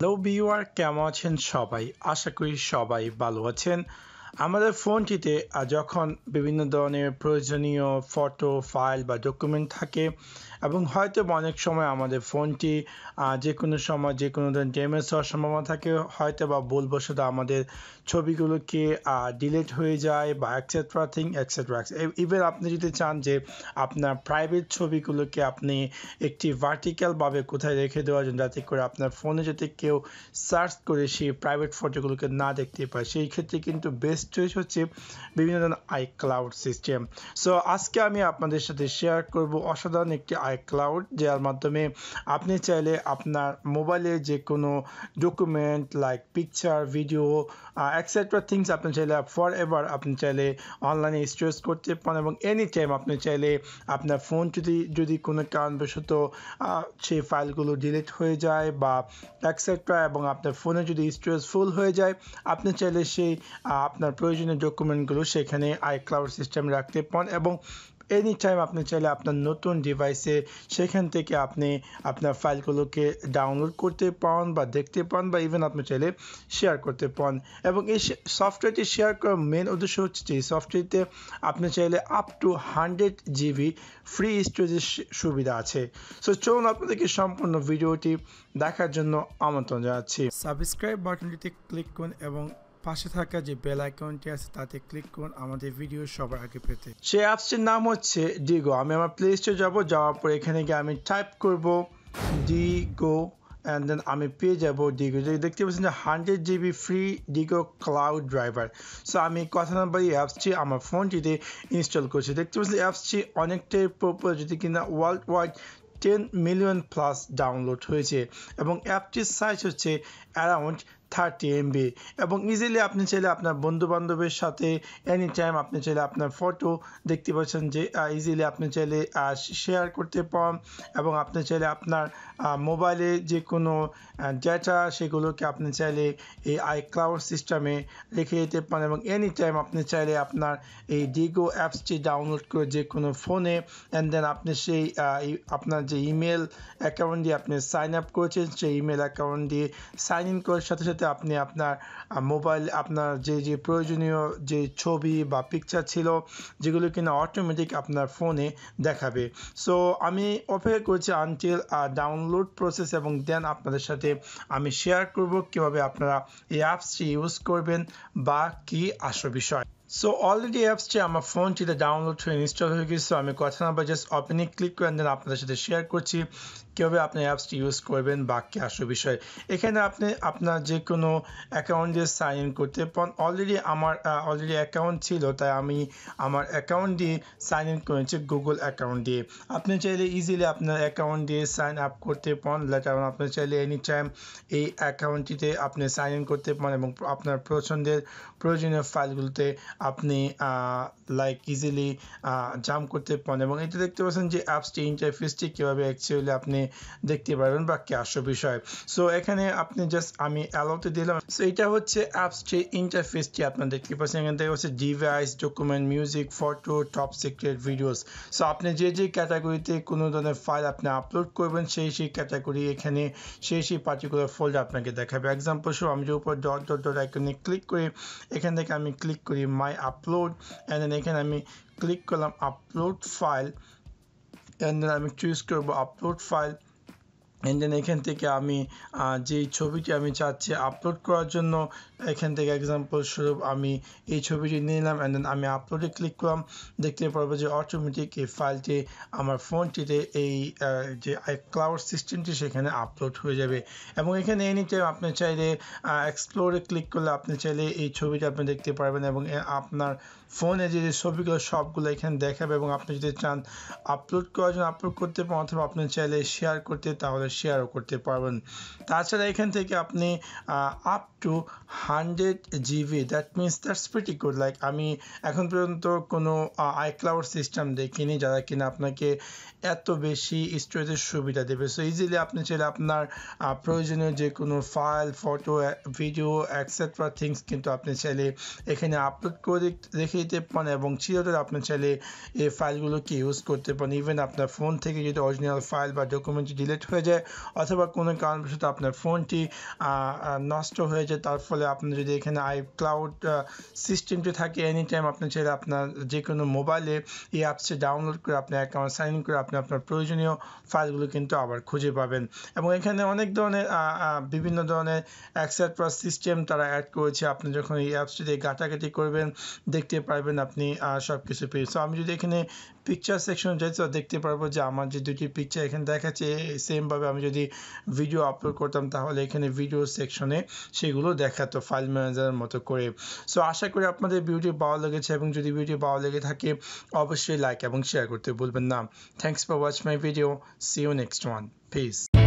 Hello viewer, কেমন আছেন সবাই? আশা করি সবাই ভালো আছেন। আমাদের ফোনটিতে যখন বিভিন্ন ধরনের প্রয়োজনীয় ফটো, ফাইল বা ডকুমেন্ট থাকে এবং হয়তো অনেক সময় আমাদের ফোনটি যে কোনো সময় যে কোনো ধরনের ড্যামেজ হওয়ার সম্ভাবনা থাকে, হয়তো বা ভুলবশত আমাদের ছবিগুলোকে ডিলিট হয়ে যায় বা এক্সেট্রা থিং এক্সেট্রা। ইভেন আপনি যদি চান যে আপনার প্রাইভেট ছবিগুলোকে আপনি একটি ভার্টিক্যালভাবে কোথায় রেখে দেওয়ার জন্য, যাতে করে আপনার ফোনে যদি কেউ সার্চ করে সেই প্রাইভেট ফটোগুলোকে না দেখতে পায়, সেই ক্ষেত্রে কিন্তু বেস্ট হচ্ছে বিভিন্ন ধরনের আইক্লাউড সিস্টেম। সো আজকে আমি আপনাদের সাথে শেয়ার করব অসাধারণ একটি আইক্লাউড, যার মাধ্যমে আপনি চাইলে আপনার মোবাইলে যে কোনো document like picture, video etcetera things আপনি চাইলে ফর এভার আপনি চাইলে অনলাইনে স্টোরেজ করতে পারেন। এবং এনি টাইম আপনি চাইলে আপনার ফোন যদি কোনো কারণবশত সেই ফাইলগুলো ডিলিট হয়ে যায় বা এক্সেট্রা, এবং আপনার ফোনে যদি স্টোরেজ ফুল হয়ে যায়, আপনি চাইলে সেই আপনার প্রয়োজনীয় ডকুমেন্টগুলো সেখানে আইক্লাউড সিস্টেম রাখতে পারেন। এবং এনি টাইম আপনি চাইলে আপনার নতুন ডিভাইসে সেখান থেকে আপনি আপনার ফাইলগুলোকে ডাউনলোড করতে পান বা দেখতে পান, বা ইভেন আপনি চাইলে শেয়ার করতে পান। এবং এই সফটওয়্যারটি শেয়ার করার মেন উদ্দেশ্য হচ্ছে যে সফটওয়্যারটিতে আপনি চাইলে আপ টু 100 GB ফ্রি স্টোরেজের সুবিধা আছে। সো চলুন আপনাদেরকে সম্পূর্ণ ভিডিওটি দেখার জন্য আমন্ত্রণ জানাচ্ছি। সাবস্ক্রাইব বাটনটিতে ক্লিক করুন এবং পাশে থাকা যে বেল আইকনটি আছে তাতে ক্লিক করুন আমাদের ভিডিও সবার আগে পেতে। সেই অ্যাপসটির নাম হচ্ছে ডিগো। আমি আমার প্লে স্টোরে যাব, যাওয়ার পর এখানে গিয়ে আমি টাইপ করব ডিগো, অ্যান্ড দেন আমি পেয়ে যাব ডিগো। দেখতে পাচ্ছেন যে 100 GB free Degoo cloud driver. So আমি কথা না বলি, অ্যাপসটি আমার ফোনটিতে ইনস্টল করছি। দেখতে পাচ্ছেন অ্যাপসটি অনেকটাই পপুলার, যদি কিনা world wide 10 million plus download হয়েছে এবং অ্যাপটির সাইজ হচ্ছে অ্যারাউন্ড 30 MB। এবং ইজিলি আপনি চাইলে আপনার বন্ধুবান্ধবের সাথে এনি টাইম আপনি চাইলে আপনার ফটো দেখতে পাচ্ছেন যে ইজিলি আপনি চাইলে শেয়ার করতে পারেন। এবং আপনি চাইলে আপনার মোবাইলে যে কোনো ডেটা সেগুলোকে আপনি চাইলে এই আইক্লাউড সিস্টেমে রেখে দিতে পারেন। এবং এনি টাইম আপনি চাইলে আপনার এই ডিগো অ্যাপসটি ডাউনলোড করে যে কোনো ফোনে, অ্যান্ড দেন আপনি সেই আপনার যে ইমেল অ্যাকাউন্ট দিয়ে আপনি সাইন আপ করেছেন, সেই ইমেল অ্যাকাউন্ট দিয়ে সাইন ইন করার সাথে সাথে আপনি আপনার মোবাইল আপনার যে যে প্রয়োজনীয় যে ছবি বা পিকচার ছিল, যেগুলো কিনা অটোমেটিক আপনার ফোনে দেখাবে। সো আমি অপেক্ষা করছি আনটিল ডাউনলোড প্রসেস, এবং দেন আপনাদের সাথে আমি শেয়ার করব কিভাবে আপনারা এই অ্যাপসটি ইউজ করবেন বা কি আসল বিষয়। সো অলরেডি অ্যাপসটি আমার ফোনটিতে ডাউনলোড হয়ে ইনস্টল হয়ে গেছে। আমি কথা না বলে জাস্ট ওপেনে ক্লিক করে দেন আপনাদের সাথে শেয়ার করছি কীভাবে আপনি অ্যাপসটি ইউজ করবেন বা কি আসল বিষয়। এখানে আপনি আপনার যে কোনো অ্যাকাউন্ট দিয়ে সাইন ইন করতে পারেন। অলরেডি আমার অ্যাকাউন্ট ছিল, তাই আমি আমার অ্যাকাউন্ট দিয়ে সাইন ইন করেছি, গুগল অ্যাকাউন্ট দিয়ে। আপনি চাইলে ইজিলি আপনার অ্যাকাউন্ট দিয়ে সাইন আপ করতে পারেন, কারণ আপনি চাইলে এনি টাইম এই অ্যাকাউন্টটিতে আপনি সাইন ইন করতে পারেন এবং আপনার পছন্দের প্রয়োজনীয় ফাইলগুলোতে আপনি লাইক ইজিলি জাম্প করতে পারেন। এবং এটা দেখতে পাচ্ছেন যে অ্যাপসটি ইন্টারফেসটি কীভাবে অ্যাকচুয়ালি আপনি দেখতে পারবেন বা কি আসল বিষয়। সো এখানে আপনি জাস্ট আমি অ্যালাউতে দিলাম। সো এটা হচ্ছে অ্যাপসটি ইন্টারফেসটি আপনার দেখতে পাচ্ছেন। এখান থেকে হচ্ছে device, document, music, photo, top secret, videos. So আপনি যে যে ক্যাটাগরিতে কোনো ধরনের ফাইল আপনি আপলোড করবেন, সেই ক্যাটাগরি এখানে সেই পার্টিকুলার ফোল্ডার আপনাকে দেখাবে। এক্সাম্পল স্বরূপ আমি যে উপর ডট আইকনে ক্লিক করি, এখান থেকে আমি ক্লিক করি মাই আপলোড, অ্যান্ড দেন এখানে আমি ক্লিক করলাম আপলোড ফাইল, অ্যান্ড দেন আমি চুজ করবো আপলোড ফাইল, অ্যান্ড দেন এখান থেকে আমি যেই ছবিটি আমি চাচ্ছি আপলোড করার জন্য, এখান থেকে এক্সাম্পল স্বরূপ আমি এই ছবিটি নিলাম, অ্যান্ড দেন আমি আপলোডে ক্লিক করলাম। দেখতে পারবো যে অটোমেটিক এই ফাইলটি আমার ফোনটিতে এই যে ক্লাউড সিস্টেমটি সেখানে আপলোড হয়ে যাবে। এবং এখানে এনি টাইম আপনি চাইলে এক্সপ্লোরে ক্লিক করলে আপনি চাইলে এই ছবিটি আপনি দেখতে পারবেন এবং আপনার ফোনে যে ছবিগুলো সবগুলো এখানে দেখাবে। এবং আপনি যদি চান আপলোড করার জন্য আপলোড করতে পারেন, অথবা আপনি চাইলে শেয়ার করতে তাহলে শেয়ারও করতে পারবেন। তাছাড়া এখান থেকে আপনি up to 100 GB, that means that's pretty good. Like আমি এখন পর্যন্ত কোনো আইক্লাউড সিস্টেম দেখিনি যারা কিনা আপনাকে এত বেশি স্টোরেজের সুবিধা দেবে। সো ইজিলি আপনি চাইলে আপনার প্রয়োজনীয় যে কোনো file, photo, video etcetera things কিন্তু আপনি চাইলে এখানে আপলোড করে রেখে দিতে পারেন এবং চিরতরে আপনি চাইলে এই ফাইলগুলোকে ইউজ করতে পারেন। ইভেন আপনার ফোন থেকে যদি অরিজিনাল ফাইল বা ডকুমেন্ট ডিলিট হয়ে যায়, অথবা কোনো কারণবশত আপনার ফোনটি নষ্ট হয়ে যায় তার ফলে আপনি যদি এখানে আইক্লাউড সিস্টেমটি থাকে এনি টাইম আপনি চাইলে আপনার যে কোনো মোবাইলে এই অ্যাপসটি ডাউনলোড করে আপনার অ্যাকাউন্ট সাইন ইন করে আপনি আপনার প্রয়োজনীয় ফাইলগুলো কিন্তু আবার খুঁজে পাবেন এবং এখানে অনেক ধরনের বিভিন্ন ধরনের এক্সট্রা সিস্টেম তারা অ্যাড করেছে আপনি যখন এই অ্যাপসটি দিয়ে ঘাটাঘাটি করবেন দেখতে পারবেন আপনি সবকিছু পেয়ে সো আমি যদি এখানে পিকচার সেকশন যাই তো দেখতে পারবো যে আমার যে দুটি পিকচার এখানে দেখাচ্ছে সেম ভাবে আমি যদি ভিডিও আপলোড করতাম তাহলে এখানে ভিডিও সেকশনে সেগুলো দেখাতো ফাইল ম্যানেজারের মতো করে সো আশা করি আপনাদের ভিডিও ভালো লেগেছে এবং যদি ভিডিও ভালো লেগে থাকে অবশ্যই লাইক এবং শেয়ার করতে ভুলবেন না thanks for watch my video see you next one piece